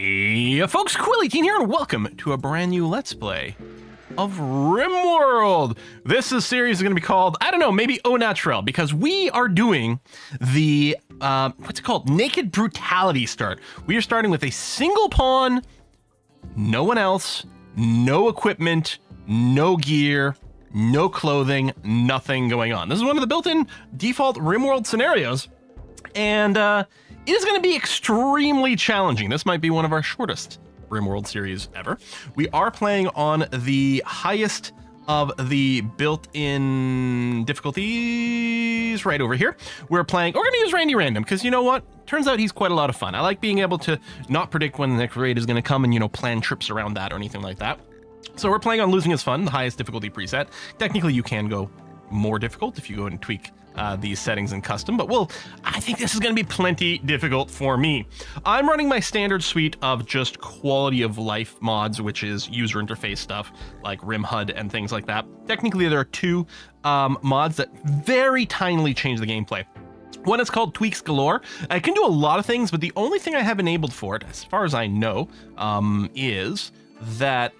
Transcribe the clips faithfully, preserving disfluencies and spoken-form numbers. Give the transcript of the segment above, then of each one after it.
Hey folks, Quill eighteen here, and welcome to a brand new Let's Play of RimWorld. This is series is going to be called, I don't know, maybe Au Naturel, because we are doing the, uh, what's it called? Naked Brutality Start. We are starting with a single pawn, no one else, no equipment, no gear, no clothing, nothing going on. This is one of the built-in default RimWorld scenarios, and, uh, it is going to be extremely challenging. This might be one of our shortest RimWorld series ever. We are playing on the highest of the built-in difficulties right over here. We're playing, we're going to use Randy Random, because you know what? Turns out he's quite a lot of fun. I like being able to not predict when the next raid is going to come and, you know, plan trips around that or anything like that. So we're playing on Losing is Fun, the highest difficulty preset. Technically, you can go more difficult if you go and tweak uh, these settings in custom, but we'll, I think this is going to be plenty difficult for me. I'm running my standard suite of just quality of life mods, which is user interface stuff like RIM H U D and things like that. Technically, there are two um, mods that very tinily change the gameplay. One is called Tweaks Galore. I can do a lot of things, but the only thing I have enabled for it, as far as I know, um, is that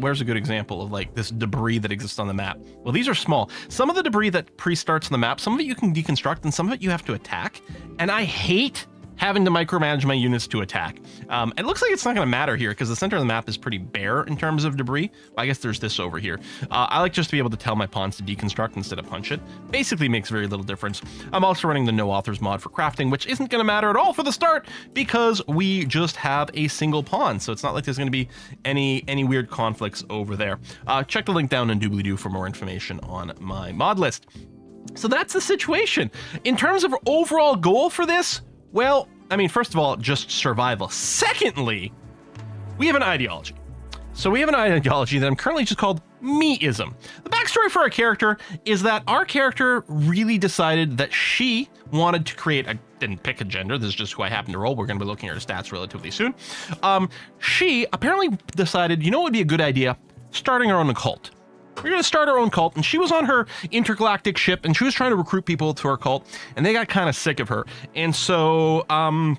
where's a good example of like this debris that exists on the map? Well, these are small. Some of the debris that pre-starts on the map, some of it you can deconstruct and some of it you have to attack. And I hate having to micromanage my units to attack. Um, it looks like it's not gonna matter here because the center of the map is pretty bare in terms of debris. Well, I guess there's this over here. Uh, I like just to be able to tell my pawns to deconstruct instead of punch it. Basically makes very little difference. I'm also running the no authors mod for crafting, which isn't gonna matter at all for the start because we just have a single pawn. So it's not like there's gonna be any, any weird conflicts over there. Uh, check the link down in doobly-doo for more information on my mod list. So that's the situation. In terms of overall goal for this, well, I mean, first of all, just survival. Secondly, we have an ideology. So we have an ideology that I'm currently just called me-ism. The backstory for our character is that our character really decided that she wanted to create, I didn't pick a gender, this is just who I happen to roll, we're gonna be looking at her stats relatively soon. Um, she apparently decided, you know what would be a good idea? Starting her own occult. We're gonna start our own cult, and she was on her intergalactic ship, and she was trying to recruit people to her cult, and they got kind of sick of her, and so um,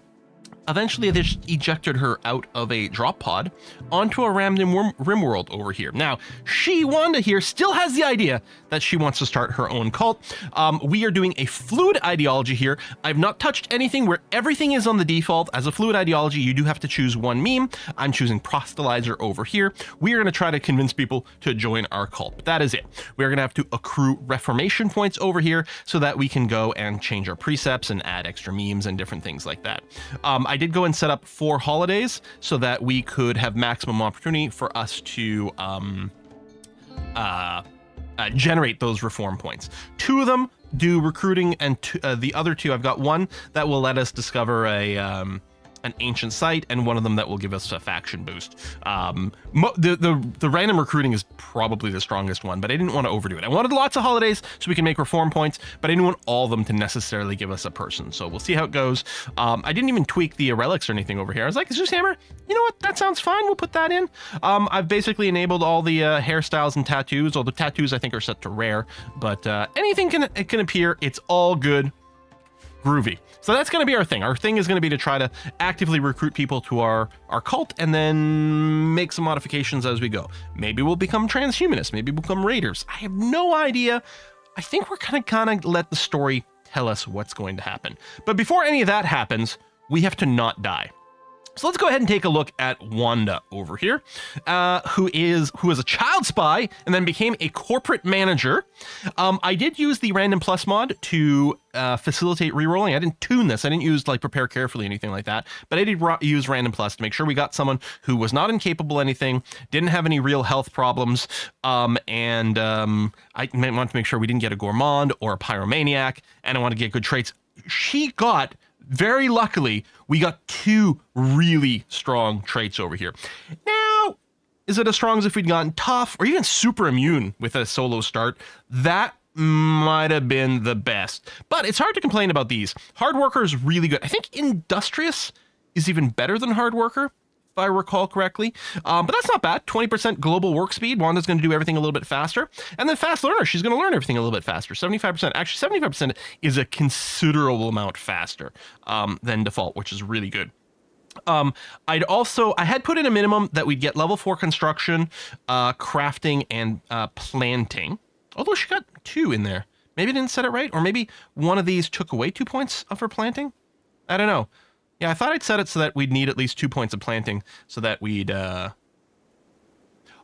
eventually they just ejected her out of a drop pod onto a random rim world over here. Now, she, Wanda here, still has the idea that she wants to start her own cult. Um, we are doing a fluid ideology here. I've not touched anything where everything is on the default. As a fluid ideology, you do have to choose one meme. I'm choosing Prosthelizer over here. We are gonna try to convince people to join our cult, but that is it. We're gonna have to accrue reformation points over here so that we can go and change our precepts and add extra memes and different things like that. Um, I did go and set up four holidays so that we could have maximum opportunity for us to, um, uh, Uh, generate those reform points. Two of them do recruiting, and two, uh, the other two, I've got one that will let us discover a um, an ancient site, and one of them that will give us a faction boost. Um, mo the, the the random recruiting is probably the strongest one, but I didn't want to overdo it. I wanted lots of holidays so we can make reform points, but I didn't want all of them to necessarily give us a person. So we'll see how it goes. Um, I didn't even tweak the relics or anything over here. I was like, Zeus Hammer, you know what? That sounds fine. We'll put that in. Um, I've basically enabled all the uh, hairstyles and tattoos. All the tattoos I think are set to rare, but uh, anything can it can appear. It's all good. Groovy. So that's going to be our thing. Our thing is going to be to try to actively recruit people to our, our cult and then make some modifications as we go. Maybe we'll become transhumanists. Maybe we'll become raiders. I have no idea. I think we're going to kind of let the story tell us what's going to happen. But before any of that happens, we have to not die. So let's go ahead and take a look at Wanda over here, uh, who is who is a child spy and then became a corporate manager. Um, I did use the Random Plus mod to uh, facilitate rerolling. I didn't tune this. I didn't use like prepare carefully, anything like that. But I did use Random Plus to make sure we got someone who was not incapable anything, didn't have any real health problems. Um, and um, I wanted to make sure we didn't get a gourmand or a pyromaniac, and I wanted to get good traits. She got... Very luckily, we got two really strong traits over here. Now, is it as strong as if we'd gotten tough or even super immune with a solo start? That might have been the best, but it's hard to complain about these. Hard worker is really good. I think industrious is even better than hard worker, if I recall correctly, um, but that's not bad. twenty percent global work speed. Wanda's going to do everything a little bit faster. And then fast learner, she's going to learn everything a little bit faster. seventy-five percent, actually seventy-five percent is a considerable amount faster um, than default, which is really good. Um, I'd also, I had put in a minimum that we'd get level four construction, uh, crafting and, uh, planting. Although she got two in there. Maybe I didn't set it right. Or maybe one of these took away two points of her planting. I don't know. Yeah, I thought I'd set it so that we'd need at least two points of planting so that we'd, uh,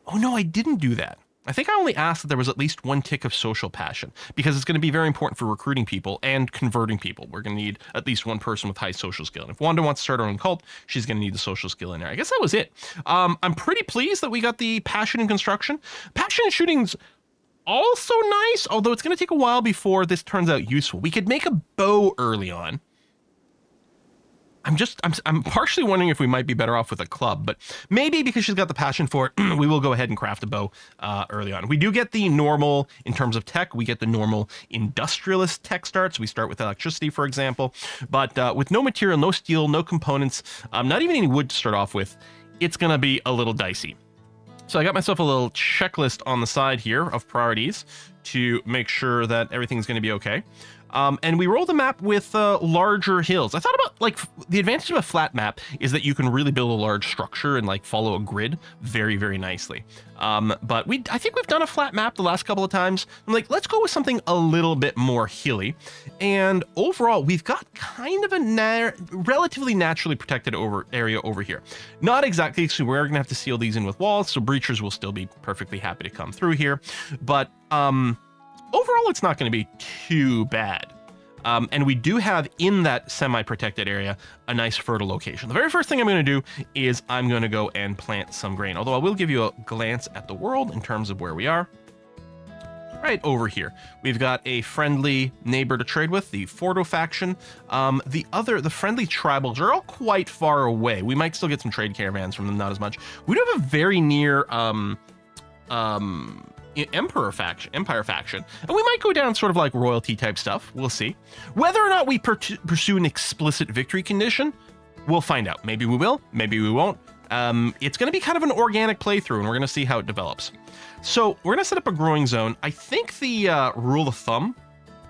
oh no, I didn't do that. I think I only asked that there was at least one tick of social passion because it's going to be very important for recruiting people and converting people. We're going to need at least one person with high social skill. And if Wanda wants to start her own cult, she's going to need the social skill in there. I guess that was it. Um, I'm pretty pleased that we got the passion in construction. Passion in shooting's also nice, although it's going to take a while before this turns out useful. We could make a bow early on. I'm just, I'm, I'm partially wondering if we might be better off with a club, but maybe because she's got the passion for it, we will go ahead and craft a bow uh, early on. We do get the normal, in terms of tech, we get the normal industrialist tech starts. We start with electricity, for example, but uh, with no material, no steel, no components, um, not even any wood to start off with, it's gonna be a little dicey. So I got myself a little checklist on the side here of priorities to make sure that everything's gonna be okay. Um, and we roll the map with uh, larger hills. I thought about, like, the advantage of a flat map is that you can really build a large structure and, like, follow a grid very, very nicely. Um, but we, I think we've done a flat map the last couple of times. I'm like, let's go with something a little bit more hilly. And overall, we've got kind of a na relatively naturally protected over area over here. Not exactly, because we're going to have to seal these in with walls, so breachers will still be perfectly happy to come through here. But, um... overall, it's not going to be too bad. Um, and we do have in that semi-protected area a nice fertile location. The very first thing I'm going to do is I'm going to go and plant some grain, although I will give you a glance at the world in terms of where we are. Right over here, we've got a friendly neighbor to trade with, the Forto faction. Um, the other, the friendly tribals are all quite far away. We might still get some trade caravans from them, not as much. We do have a very near... Um, um, Emperor faction, Empire faction, and we might go down sort of like royalty type stuff. We'll see whether or not we per pursue an explicit victory condition. We'll find out. Maybe we will, maybe we won't. Um, it's going to be kind of an organic playthrough, and we're going to see how it develops. So we're going to set up a growing zone. I think the uh, rule of thumb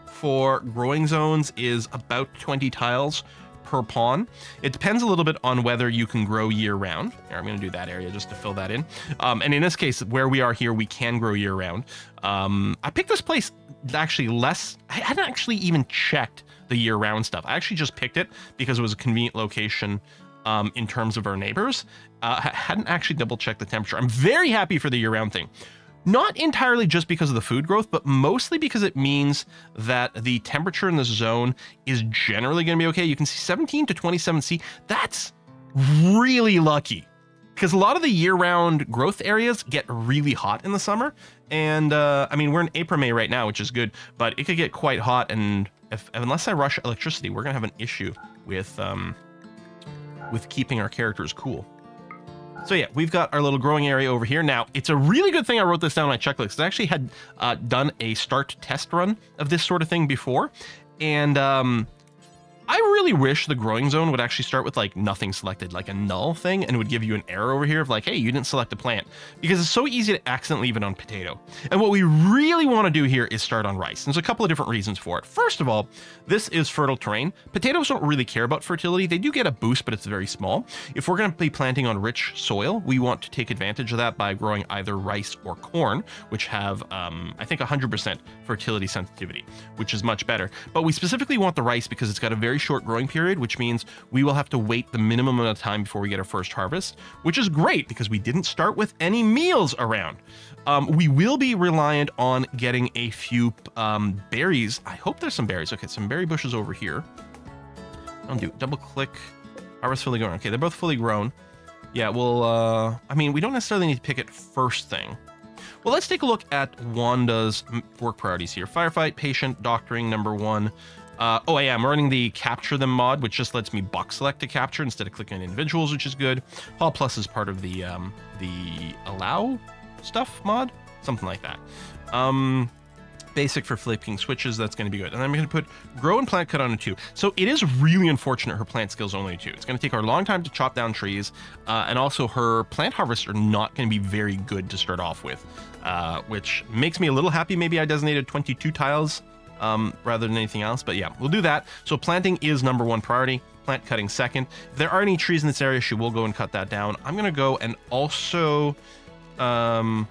for growing zones is about twenty tiles per pawn. It depends a little bit on whether you can grow year round. Here, I'm going to do that area just to fill that in. Um, and in this case, where we are here, we can grow year round. Um, I picked this place actually less. I hadn't actually even checked the year round stuff. I actually just picked it because it was a convenient location um, in terms of our neighbors. Uh, I hadn't actually double checked the temperature. I'm very happy for the year round thing. Not entirely just because of the food growth, but mostly because it means that the temperature in this zone is generally going to be okay. You can see seventeen to twenty-seven C. That's really lucky because a lot of the year-round growth areas get really hot in the summer. And uh, I mean, we're in April, May right now, which is good, but it could get quite hot. And if, unless I rush electricity, we're going to have an issue with um, with keeping our characters cool. So yeah, we've got our little growing area over here. Now, it's a really good thing I wrote this down on my checklist. I actually had uh, done a start test run of this sort of thing before. And um, I really wish the growing zone would actually start with like nothing selected, like a null thing, and would give you an error over here of like, hey, you didn't select a plant, because it's so easy to accidentally leave it on potato. And what we really want to do here is start on rice. And there's a couple of different reasons for it. First of all, this is fertile terrain. Potatoes don't really care about fertility. They do get a boost, but it's very small. If we're going to be planting on rich soil, we want to take advantage of that by growing either rice or corn, which have, um, I think, one hundred percent fertility sensitivity, which is much better. But we specifically want the rice because it's got a very short growing period, which means we will have to wait the minimum amount of time before we get our first harvest, which is great because we didn't start with any meals around. Um, we will be reliant on getting a few um, berries. I hope there's some berries. Okay, some berry bushes over here. Don't do it. Double click. Harvest fully grown. Okay, they're both fully grown. Yeah, well, uh, I mean, we don't necessarily need to pick it first thing. Well, let's take a look at Wanda's work priorities here. Firefight, patient, doctoring, number one. Uh, oh, I am running the capture them mod, which just lets me box select to capture instead of clicking on individuals, which is good. Hall plus is part of the um, the allow stuff mod, something like that. Um, basic for flipping switches, that's going to be good. And I'm going to put grow and plant cut on a two. So it is really unfortunate her plant skill's only a two. It's going to take her a long time to chop down trees, uh, and also her plant harvests are not going to be very good to start off with, uh, which makes me a little happy. Maybe I designated twenty-two tiles. Um, rather than anything else, but yeah, we'll do that. So planting is number one priority. plant cutting second. If there are any trees in this area, she will go and cut that down. I'm gonna go and also, um,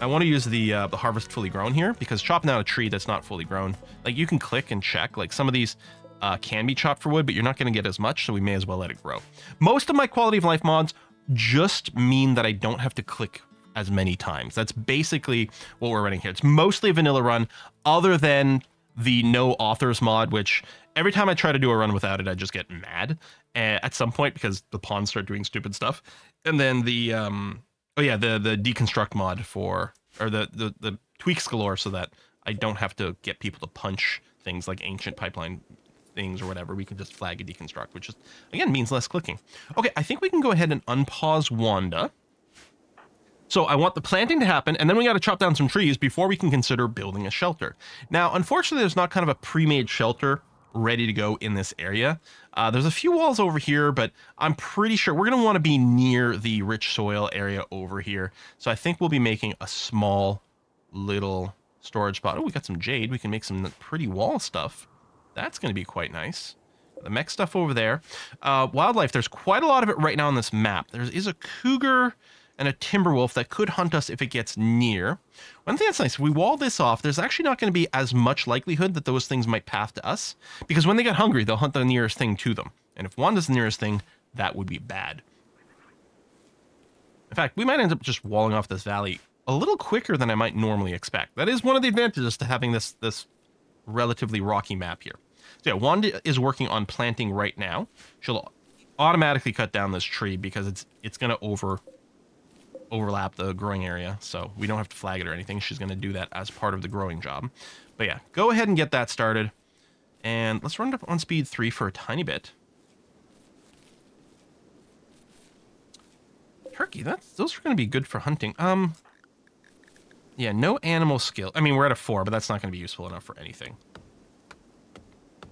I want to use the uh, the harvest fully grown here, because chopping out a tree that's not fully grown, like you can click and check. Like some of these uh, can be chopped for wood, but you're not gonna get as much, so we may as well let it grow. Most of my quality of life mods just mean that I don't have to click as many times. That's basically what we're running here. It's mostly a vanilla run, other than the no authors mod, which every time I try to do a run without it, I just get mad at some point because the pawns start doing stupid stuff. And then the, um, oh yeah, the the deconstruct mod for, or the, the, the tweaks galore, so that I don't have to get people to punch things like ancient pipeline things or whatever. We can just flag a deconstruct, which just, again, means less clicking. Okay, I think we can go ahead and unpause Wanda. So I want the planting to happen, and then we got to chop down some trees before we can consider building a shelter. Now, unfortunately, there's not kind of a pre-made shelter ready to go in this area. Uh, there's a few walls over here, but I'm pretty sure we're going to want to be near the rich soil area over here. So I think we'll be making a small little storage spot. Oh, we got some jade. We can make some pretty wall stuff. That's going to be quite nice. The mech stuff over there. Uh, wildlife, there's quite a lot of it right now on this map. There is a cougar and a timber wolf that could hunt us if it gets near. One thing that's nice, if we wall this off, there's actually not going to be as much likelihood that those things might path to us, because when they get hungry, they'll hunt the nearest thing to them. And if Wanda's the nearest thing, that would be bad. In fact, we might end up just walling off this valley a little quicker than I might normally expect. That is one of the advantages to having this, this relatively rocky map here. So yeah, Wanda is working on planting right now. She'll automatically cut down this tree because it's it's going to over... overlap the growing area, so we don't have to flag it or anything. She's going to do that as part of the growing job. But yeah, go ahead and get that started, and let's run it up on speed three for a tiny bit. Turkey, that's, those are going to be good for hunting. Um yeah, no animal skill. I mean, we're at a four, but that's not going to be useful enough for anything.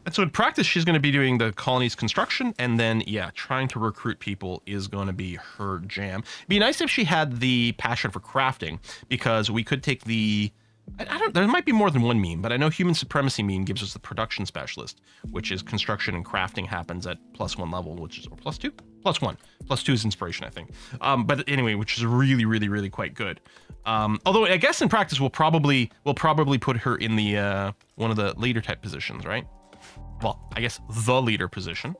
And so in practice, she's going to be doing the colonies construction, and then, yeah, trying to recruit people is going to be her jam. It'd be nice if she had the passion for crafting, because we could take the... I, I don't... There might be more than one meme, but I know Human Supremacy meme gives us the production specialist, which is construction and crafting happens at plus one level, which is... or plus two? Plus one. Plus two is inspiration, I think. Um, but anyway, which is really, really, really quite good. Um, although, I guess in practice, we'll probably, we'll probably put her in the uh, one of the leader type positions, right? Well, I guess the leader position,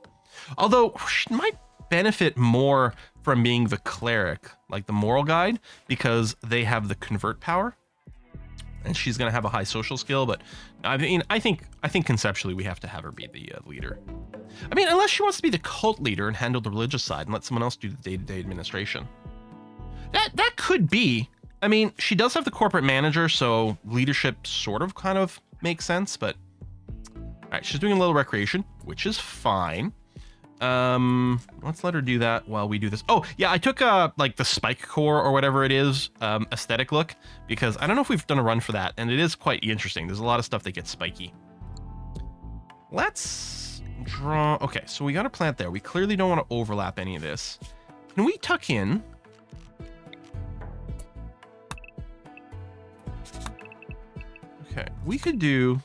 although she might benefit more from being the cleric, like the moral guide, because they have the convert power, and she's going to have a high social skill. But I mean, I think I think conceptually we have to have her be the uh, leader. I mean, unless she wants to be the cult leader and handle the religious side and let someone else do the day-to-day administration. That that could be. I mean, she does have the corporate manager, so leadership sort of kind of makes sense, but. All right, she's doing a little recreation, which is fine. Um, let's let her do that while we do this. Oh, yeah, I took uh, like the spike core or whatever it is um, aesthetic look, because I don't know if we've done a run for that, and it is quite interesting. There's a lot of stuff that gets spiky. Let's draw. Okay, so we got a plant there. We clearly don't want to overlap any of this. Can we tuck in? Okay, we could do...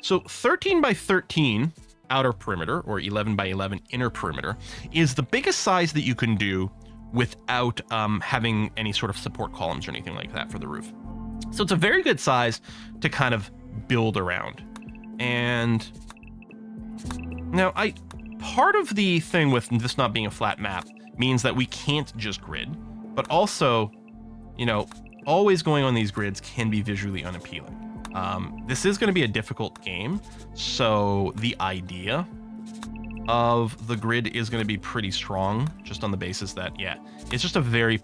So thirteen by thirteen outer perimeter, or eleven by eleven inner perimeter, is the biggest size that you can do without um, having any sort of support columns or anything like that for the roof. So it's a very good size to kind of build around. And now I, part of the thing with this not being a flat map means that we can't just grid, but also, you know, always going on these grids can be visually unappealing. Um, this is going to be a difficult game, so the idea of the grid is going to be pretty strong, just on the basis that, yeah, it's just a very,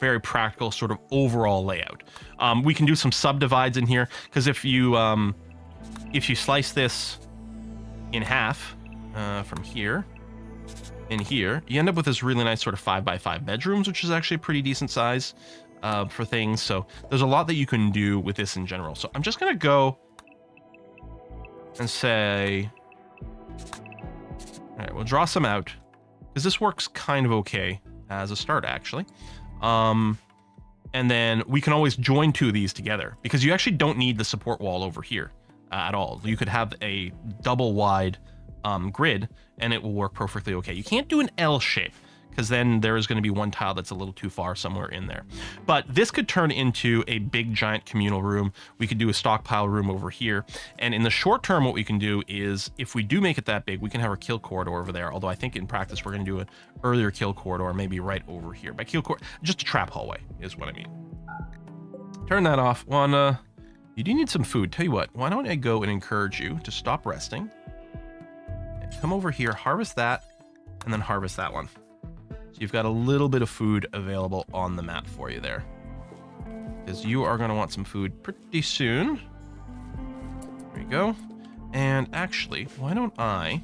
very practical sort of overall layout. Um, we can do some subdivides in here, because if you um, if you slice this in half uh, from here and here, you end up with this really nice sort of five by five bedrooms, which is actually a pretty decent size. Uh, for things. So there's a lot that you can do with this in general. So I'm just going to go and say, all right, we'll draw some out, because this works kind of okay as a start, actually. Um, and then we can always join two of these together, because you actually don't need the support wall over here uh, at all. You could have a double wide um, grid, and it will work perfectly okay. You can't do an L shape, because then there is going to be one tile that's a little too far somewhere in there. But this could turn into a big giant communal room. We could do a stockpile room over here. And in the short term, what we can do is, if we do make it that big, we can have our kill corridor over there. Although I think in practice, we're going to do an earlier kill corridor, maybe right over here. By kill corridor, just a trap hallway is what I mean. Turn that off. Wanda, you do need some food. Tell you what, why don't I go and encourage you to stop resting? Come over here, harvest that, and then harvest that one. So you've got a little bit of food available on the map for you there, because you are going to want some food pretty soon. There you go. And actually, why don't I...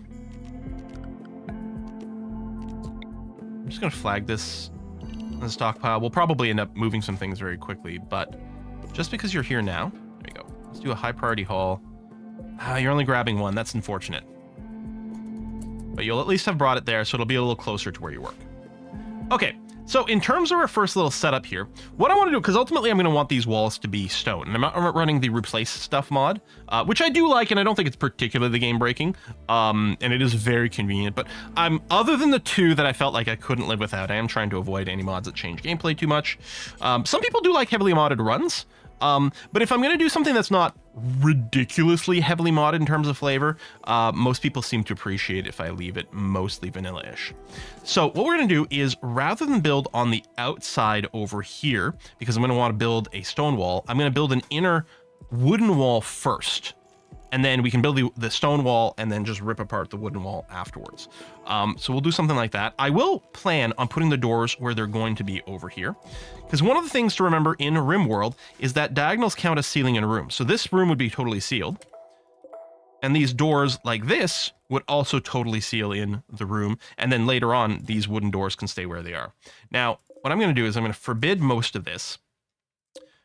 I'm just going to flag this in the stockpile. We'll probably end up moving some things very quickly, but just because you're here now, there you go. Let's do a high priority haul. Ah, you're only grabbing one. That's unfortunate. But you'll at least have brought it there, so it'll be a little closer to where you work. Okay, so in terms of our first little setup here, what I want to do, because ultimately I'm going to want these walls to be stone, and I'm not running the Replace Stuff mod, uh, which I do like, and I don't think it's particularly game-breaking, um, and it is very convenient, but I'm, other than the two that I felt like I couldn't live without, I am trying to avoid any mods that change gameplay too much. Um, some people do like heavily modded runs, um, but if I'm going to do something that's not ridiculously heavily modded in terms of flavor, uh, most people seem to appreciate if I leave it mostly vanilla-ish. So what we're going to do is, rather than build on the outside over here, because I'm going to want to build a stone wall, I'm going to build an inner wooden wall first, and then we can build the, the stone wall and then just rip apart the wooden wall afterwards. Um, so we'll do something like that. I will plan on putting the doors where they're going to be over here, because one of the things to remember in RimWorld is that diagonals count as sealing in a room. So this room would be totally sealed, and these doors like this would also totally seal in the room. And then later on, these wooden doors can stay where they are. Now, what I'm going to do is I'm going to forbid most of this,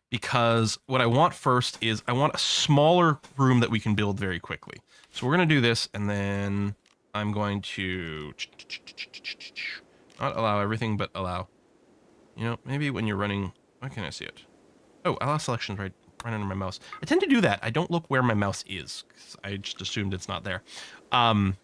because what I want first is I want a smaller room that we can build very quickly. So we're going to do this, and then I'm going to not allow everything, but allow, you know, maybe when you're running, why can't I see it? Oh, I lost selections right, right under my mouse. I tend to do that. I don't look where my mouse is, because I just assumed it's not there. Um,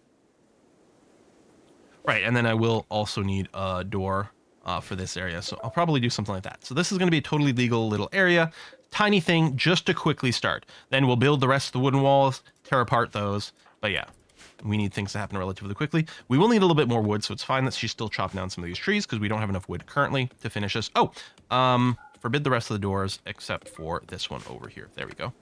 right. And then I will also need a door Uh, for this area. So I'll probably do something like that. So this is going to be a totally legal little area, tiny thing, just to quickly start. Then we'll build the rest of the wooden walls, tear apart those. But yeah, we need things to happen relatively quickly. We will need a little bit more wood, so it's fine that she's still chopping down some of these trees, because we don't have enough wood currently to finish this. Oh, um, forbid the rest of the doors except for this one over here. There we go.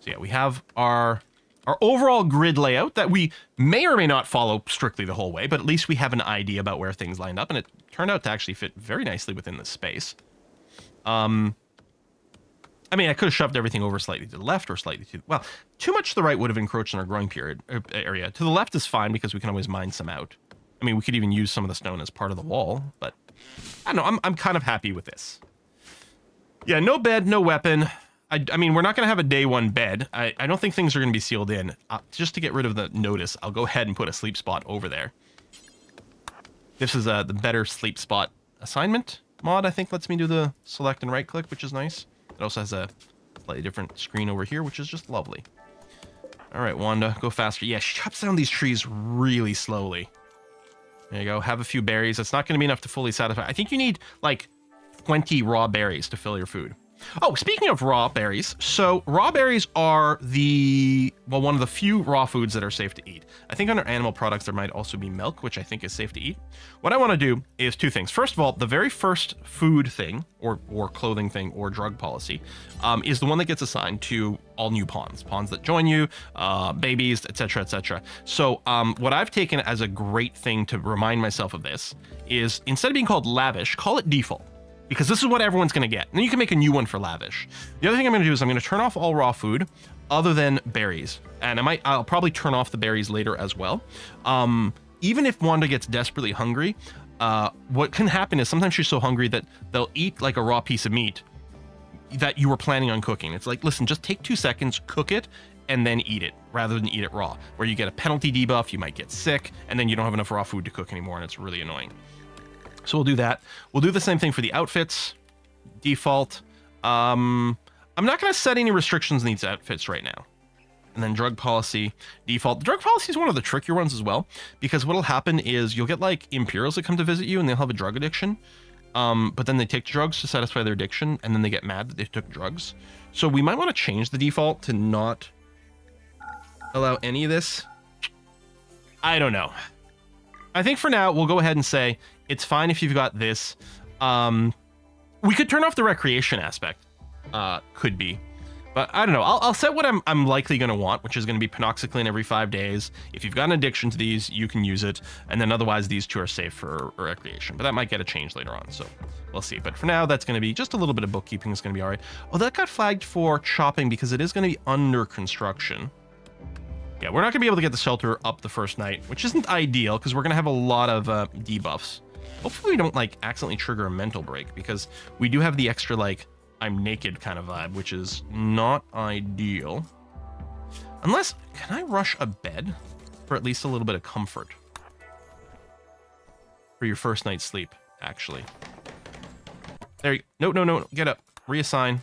So yeah, we have our... Our overall grid layout that we may or may not follow strictly the whole way, but at least we have an idea about where things lined up, and it turned out to actually fit very nicely within this space. Um, I mean, I could have shoved everything over slightly to the left or slightly to, well, too much to the right would have encroached on our growing period uh, area. To the left is fine, because we can always mine some out. I mean, we could even use some of the stone as part of the wall, but I don't know, I'm, I'm kind of happy with this. Yeah, no bed, no weapon. I, I mean, we're not going to have a day one bed. I, I don't think things are going to be sealed in. Uh, just to get rid of the notice, I'll go ahead and put a sleep spot over there. This is uh, the better sleep spot assignment mod, I think, lets me do the select and right click, which is nice. It also has a slightly different screen over here, which is just lovely. All right, Wanda, go faster. Yeah, she chops down these trees really slowly. There you go. Have a few berries. That's not going to be enough to fully satisfy. I think you need like twenty raw berries to fill your food. Oh, speaking of raw berries, so raw berries are the, well, one of the few raw foods that are safe to eat. I think under animal products, there might also be milk, which I think is safe to eat. What I want to do is two things. First of all, the very first food thing, or, or clothing thing, or drug policy, um, is the one that gets assigned to all new pawns, pawns that join you, uh, babies, et cetera, et cetera. So um, what I've taken as a great thing to remind myself of this is, instead of being called lavish, call it default, because this is what everyone's going to get. And then you can make a new one for lavish. The other thing I'm going to do is I'm going to turn off all raw food other than berries. And I might, I'll probably turn off the berries later as well. Um, even if Wanda gets desperately hungry, uh, what can happen is sometimes she's so hungry that they'll eat like a raw piece of meat that you were planning on cooking. It's like, listen, just take two seconds, cook it, and then eat it rather than eat it raw, where you get a penalty debuff, you might get sick, and then you don't have enough raw food to cook anymore. And it's really annoying. So we'll do that. We'll do the same thing for the outfits. Default. Um, I'm not going to set any restrictions on these outfits right now. and then drug policy default. The drug policy is one of the trickier ones as well, because what'll happen is you'll get like Imperials that come to visit you and they'll have a drug addiction. Um, but then they take drugs to satisfy their addiction and then they get mad that they took drugs. So we might want to change the default to not allow any of this. I don't know. I think for now, we'll go ahead and say it's fine if you've got this. Um, we could turn off the recreation aspect. Uh, could be. But I don't know. I'll, I'll set what I'm, I'm likely going to want, which is going to be Pinoxicline every five days. If you've got an addiction to these, you can use it. And then otherwise, these two are safe for recreation. But that might get a change later on. So we'll see. But for now, that's going to be just a little bit of bookkeeping is going to be all right. Oh, that got flagged for chopping because it is going to be under construction. Yeah, we're not going to be able to get the shelter up the first night, which isn't ideal because we're going to have a lot of uh, debuffs. Hopefully we don't like accidentally trigger a mental break because we do have the extra like I'm naked kind of vibe, which is not ideal. Unless, can I rush a bed for at least a little bit of comfort for your first night's sleep, actually? There you go. No, no, no, get up. Reassign.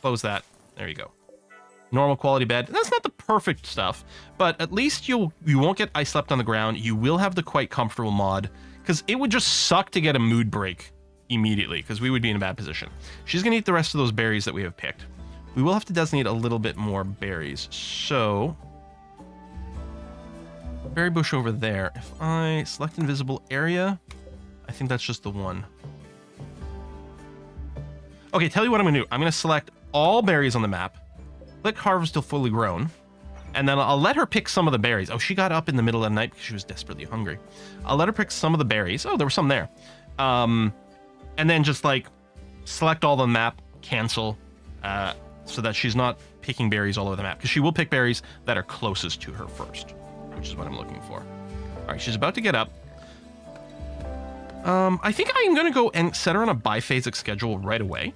Close that. There you go. Normal quality bed. That's not the perfect stuff, but at least you'll, you won't get I slept on the ground. You will have the quite comfortable mod because it would just suck to get a mood break immediately because we would be in a bad position. She's going to eat the rest of those berries that we have picked. We will have to designate a little bit more berries. So berry bush over there. If I select invisible area, I think that's just the one. Okay, tell you what I'm going to do. I'm going to select all berries on the map. Click harvest till fully grown. And then I'll let her pick some of the berries. Oh, she got up in the middle of the night because she was desperately hungry. I'll let her pick some of the berries. Oh, there were some there. Um, and then just like select all the map, cancel, uh, so that she's not picking berries all over the map. Because she will pick berries that are closest to her first, which is what I'm looking for. All right, she's about to get up. Um, I think I'm going to go and set her on a biphasic schedule right away.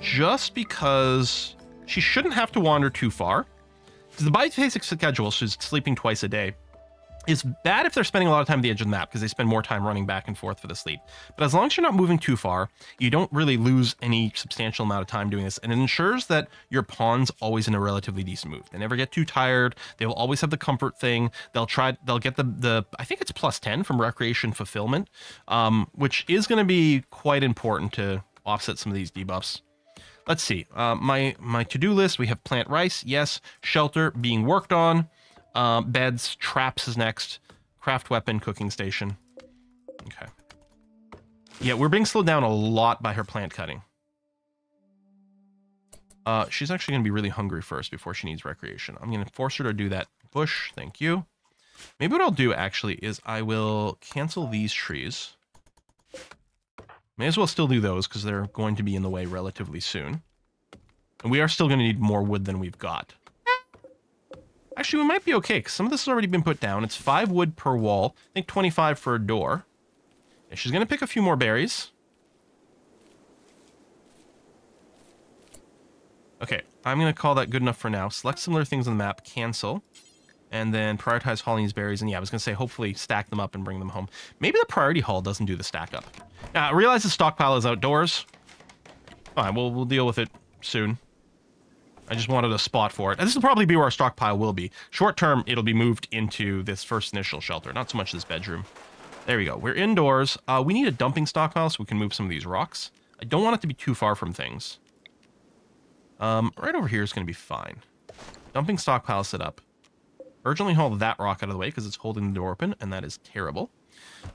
Just because she shouldn't have to wander too far. Because the biphasic schedule, she's sleeping twice a day, is bad if they're spending a lot of time at the edge of the map because they spend more time running back and forth for the sleep. But as long as you're not moving too far, you don't really lose any substantial amount of time doing this. And it ensures that your pawn's always in a relatively decent move. They never get too tired. They will always have the comfort thing. They'll try, they'll get the, the I think it's plus ten from recreation fulfillment, um, which is going to be quite important to offset some of these debuffs. Let's see, uh, my, my to-do list, we have plant rice, yes, shelter being worked on, uh, beds, traps is next, craft weapon, cooking station. Okay. Yeah, we're being slowed down a lot by her plant cutting. Uh, she's actually going to be really hungry first before she needs recreation. I'm going to force her to do that bush, thank you. Maybe what I'll do actually is I will cancel these trees. May as well still do those because they're going to be in the way relatively soon. And we are still going to need more wood than we've got. Actually, we might be okay because some of this has already been put down. It's five wood per wall. I think twenty-five for a door. And she's going to pick a few more berries. Okay, I'm going to call that good enough for now. Select similar things on the map. Cancel. And then prioritize hauling these berries. And yeah, I was going to say, hopefully stack them up and bring them home. Maybe the priority haul doesn't do the stack up. Now, I realize the stockpile is outdoors. Fine, we'll, we'll deal with it soon. I just wanted a spot for it. And this will probably be where our stockpile will be. Short term, it'll be moved into this first initial shelter. Not so much this bedroom. There we go. We're indoors. Uh, we need a dumping stockpile so we can move some of these rocks. I don't want it to be too far from things. Um, right over here is going to be fine. Dumping stockpile set up. Urgently haul that rock out of the way because it's holding the door open, and that is terrible.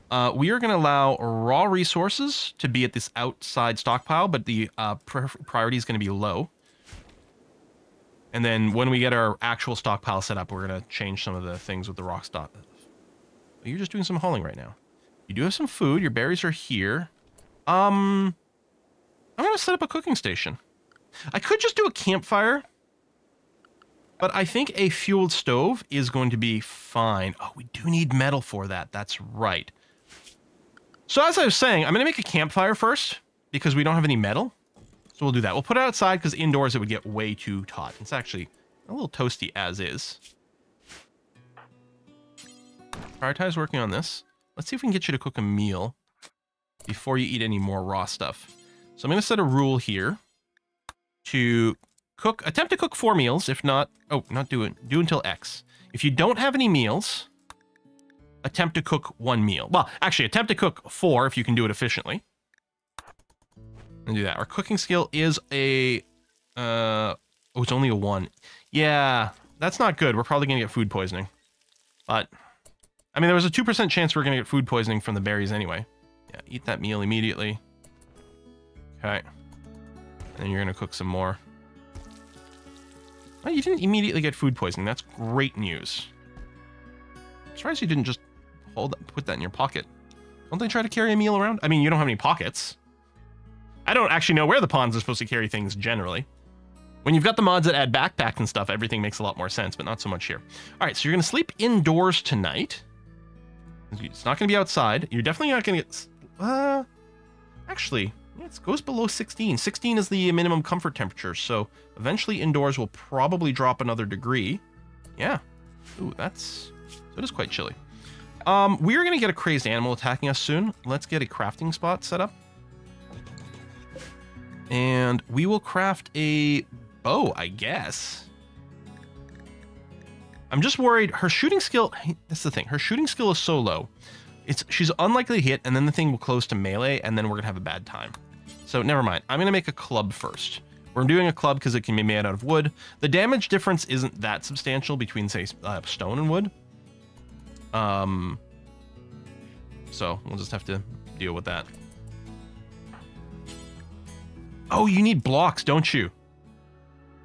Uh, we are going to allow raw resources to be at this outside stockpile, but the uh, priority is going to be low. And then when we get our actual stockpile set up, we're going to change some of the things with the rock stock. You're just doing some hauling right now. You do have some food. Your berries are here. Um, I'm going to set up a cooking station. I could just do a campfire. But I think a fueled stove is going to be fine. Oh, we do need metal for that. That's right. So as I was saying, I'm going to make a campfire first because we don't have any metal. So we'll do that. We'll put it outside because indoors it would get way too hot. It's actually a little toasty as is. Prioritize working on this. Let's see if we can get you to cook a meal before you eat any more raw stuff. So I'm going to set a rule here to cook, attempt to cook four meals. If not, oh, not do it. Do until X. If you don't have any meals, attempt to cook one meal. Well, actually, attempt to cook four if you can do it efficiently. And do that. Our cooking skill is a, uh, oh, it's only a one. Yeah, that's not good. We're probably gonna get food poisoning. But, I mean, there was a two percent chance we we're gonna get food poisoning from the berries anyway. Yeah, eat that meal immediately. Okay. And you're gonna cook some more. Oh, you didn't immediately get food poisoning. That's great news. I'm surprised you didn't just hold that, put that in your pocket. Don't they try to carry a meal around? I mean, you don't have any pockets. I don't actually know where the pawns are supposed to carry things generally. When you've got the mods that add backpacks and stuff, everything makes a lot more sense, but not so much here. All right, so you're gonna sleep indoors tonight. It's not gonna be outside. You're definitely not gonna get, uh, actually, it goes below sixteen. sixteen is the minimum comfort temperature, so eventually indoors will probably drop another degree. Yeah. Ooh, that's, so it is quite chilly. Um, we're gonna get a crazed animal attacking us soon. Let's get a crafting spot set up. And we will craft a bow, I guess. I'm just worried her shooting skill, that's the thing, her shooting skill is so low. It's, she's unlikely to hit, and then the thing will close to melee, and then we're gonna have a bad time. So never mind, I'm gonna make a club first. We're doing a club because it can be made out of wood. The damage difference isn't that substantial between, say, uh, stone and wood. Um, so we'll just have to deal with that. Oh, you need blocks, don't you?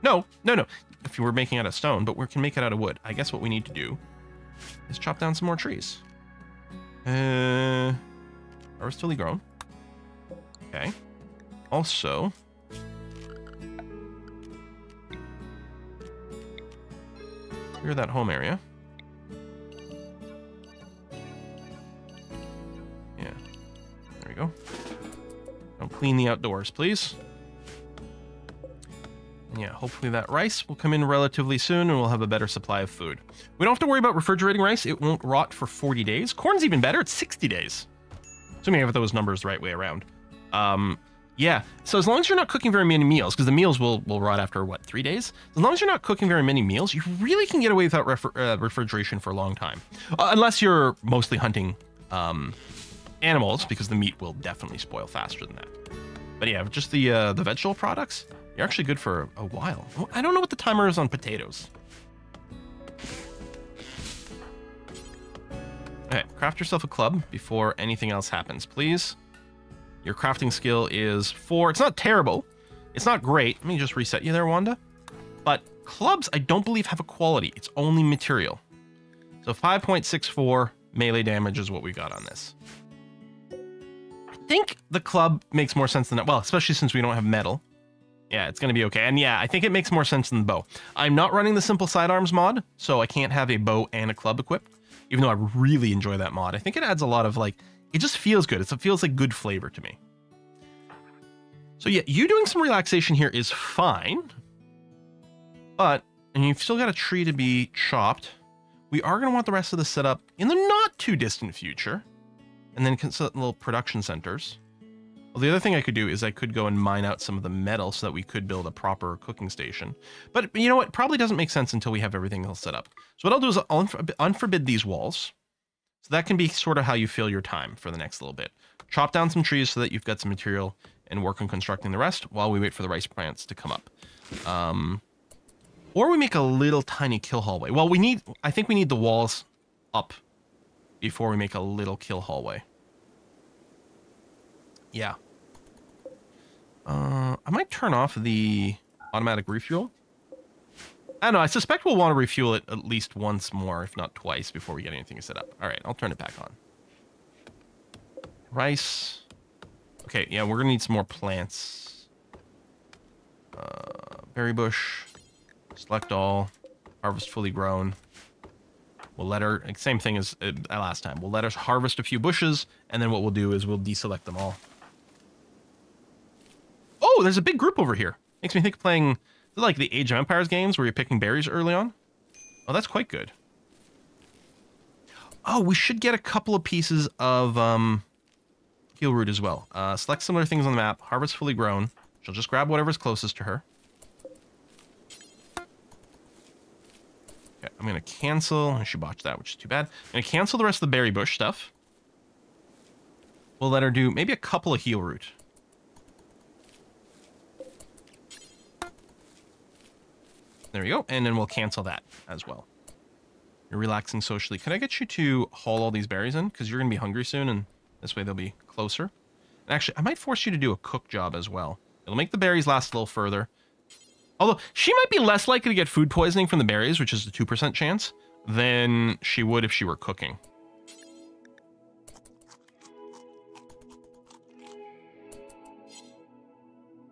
No, no, no. If you were making out of stone, but we can make it out of wood. I guess what we need to do is chop down some more trees. Uh, harvest fully grown. Okay. Also, clear that home area. Yeah. There we go. Now clean the outdoors, please. Yeah, hopefully that rice will come in relatively soon and we'll have a better supply of food. We don't have to worry about refrigerating rice. It won't rot for forty days. Corn's even better. It's sixty days. Assuming I have those numbers the right way around. Um, yeah, so as long as you're not cooking very many meals, because the meals will, will rot after, what, three days? As long as you're not cooking very many meals, you really can get away without ref uh, refrigeration for a long time. Uh, unless you're mostly hunting um, animals, because the meat will definitely spoil faster than that. But yeah, just the, uh, the vegetable products... You're actually good for a while. I don't know what the timer is on potatoes. Okay, craft yourself a club before anything else happens, please. Your crafting skill is four. It's not terrible. It's not great. Let me just reset you there, Wanda. But clubs, I don't believe, have a quality. It's only material. So five point six four melee damage is what we got on this. I think the club makes more sense than that. Well, especially since we don't have metal. Yeah, it's going to be okay. And yeah, I think it makes more sense than the bow. I'm not running the simple sidearms mod, so I can't have a bow and a club equipped, even though I really enjoy that mod. I think it adds a lot of, like, it just feels good. It's, it feels like good flavor to me. So yeah, you doing some relaxation here is fine, but, and you've still got a tree to be chopped. We are going to want the rest of the setup in the not too distant future, and then consult little production centers. Well, the other thing I could do is I could go and mine out some of the metal so that we could build a proper cooking station. But you know what? Probably doesn't make sense until we have everything else set up. So what I'll do is I'll unforbid these walls. So that can be sort of how you fill your time for the next little bit. Chop down some trees so that you've got some material and work on constructing the rest while we wait for the rice plants to come up. Um, or we make a little tiny kill hallway. Well, we need, I think we need the walls up before we make a little kill hallway. Yeah. Uh, I might turn off the automatic refuel. I don't know. I suspect we'll want to refuel it at least once more, if not twice, before we get anything set up. All right, I'll turn it back on. Rice. Okay, yeah, we're going to need some more plants. Uh, berry bush. Select all. Harvest fully grown. We'll let her, same thing as last time. We'll let us harvest a few bushes, and then what we'll do is we'll deselect them all. Oh, there's a big group over here. Makes me think of playing like the Age of Empires games where you're picking berries early on. Oh, that's quite good. Oh, we should get a couple of pieces of um, keel root as well. Uh, select similar things on the map. Harvest fully grown. She'll just grab whatever's closest to her. I'm going to cancel. I should botch that, which is too bad. I'm going to cancel the rest of the berry bush stuff. We'll let her do maybe a couple of heal root. There we go. And then we'll cancel that as well. You're relaxing socially. Can I get you to haul all these berries in? Because you're going to be hungry soon, and this way they'll be closer. And actually, I might force you to do a cook job as well. It'll make the berries last a little further. Although, she might be less likely to get food poisoning from the berries, which is a two percent chance, than she would if she were cooking.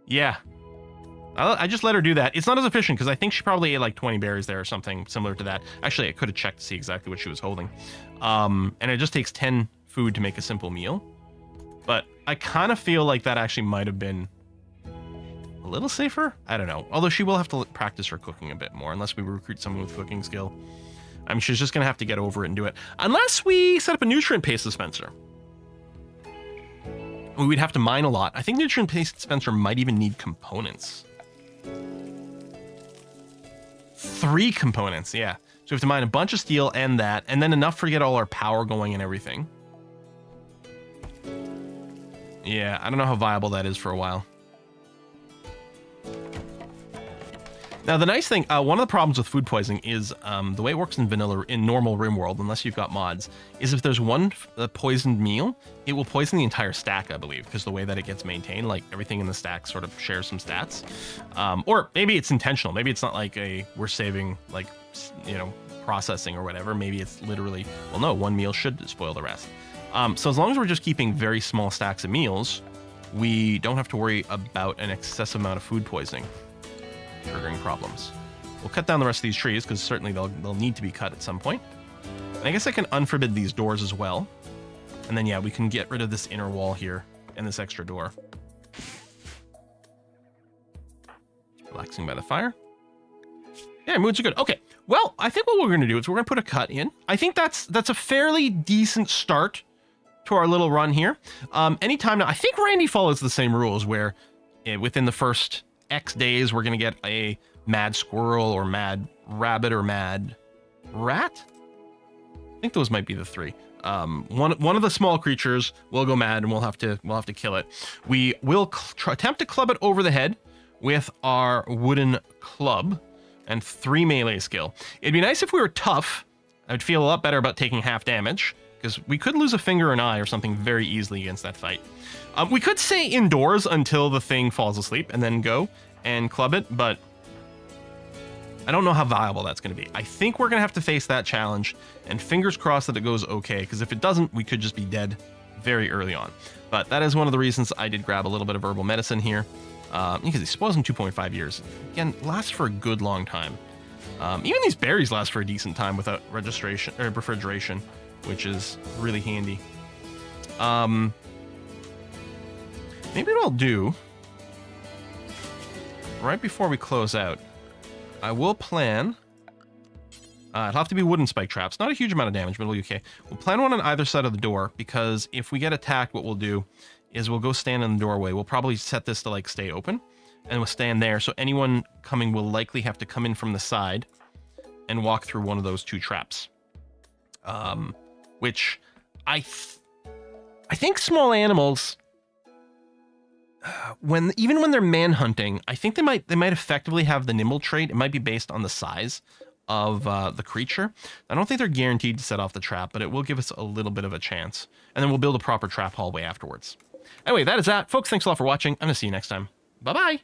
Yeah. I just let her do that. It's not as efficient because I think she probably ate like twenty berries there or something similar to that. Actually, I could have checked to see exactly what she was holding. Um, and it just takes ten food to make a simple meal. But I kind of feel like that actually might have been a little safer. I don't know. Although she will have to practice her cooking a bit more unless we recruit someone with cooking skill. I mean, she's just going to have to get over it and do it. Unless we set up a nutrient paste dispenser. We would have to mine a lot. I think nutrient paste dispenser might even need components. Three components, yeah. So we have to mine a bunch of steel and that, and then enough to get all our power going and everything. Yeah, I don't know how viable that is for a while. Now, the nice thing, uh, one of the problems with food poisoning is um, the way it works in vanilla, in normal RimWorld, unless you've got mods, is if there's one uh, poisoned meal, it will poison the entire stack, I believe, because the way that it gets maintained, like everything in the stack sort of shares some stats. Um, or maybe it's intentional. Maybe it's not like a we're saving, like, you know, processing or whatever. Maybe it's literally, well, no, one meal should spoil the rest. Um, so as long as we're just keeping very small stacks of meals, we don't have to worry about an excessive amount of food poisoning triggering problems. We'll cut down the rest of these trees because certainly they'll, they'll need to be cut at some point. And I guess I can unforbid these doors as well. And then, yeah, we can get rid of this inner wall here and this extra door. Relaxing by the fire. Yeah, moods are good. Okay, well, I think what we're going to do is we're going to put a cut in. I think that's that's a fairly decent start to our little run here. Um, anytime now, I think Randy follows the same rules where yeah, within the first X days, we're going to get a mad squirrel or mad rabbit or mad rat. I think those might be the three. Um, one, one of the small creatures will go mad and we'll have to, we'll have to kill it. We will try, attempt to club it over the head with our wooden club and three melee skill. It'd be nice if we were tough. I'd feel a lot better about taking half damage because we could lose a finger or an eye or something very easily against that fight. Um, we could stay indoors until the thing falls asleep and then go and club it, but I don't know how viable that's going to be. I think we're going to have to face that challenge, and fingers crossed that it goes okay, because if it doesn't, we could just be dead very early on. But that is one of the reasons I did grab a little bit of herbal medicine here, um, because it spoils in two point five years. Again, lasts for a good long time. Um, even these berries last for a decent time without registration or refrigeration, which is really handy. Um... Maybe what I'll do, right before we close out, I will plan, uh, it'll have to be wooden spike traps, not a huge amount of damage, but it'll be okay. We'll plan one on either side of the door, because if we get attacked, what we'll do is we'll go stand in the doorway. We'll probably set this to like stay open, and we'll stand there, so anyone coming will likely have to come in from the side and walk through one of those two traps. Um, which, I, th I think small animals... When even when they're manhunting, I think they might they might effectively have the nimble trait. It might be based on the size of uh, the creature. I don't think they're guaranteed to set off the trap, but it will give us a little bit of a chance. And then we'll build a proper trap hallway afterwards. Anyway, that is that. Folks, thanks a lot for watching. I'm going to see you next time. Bye-bye.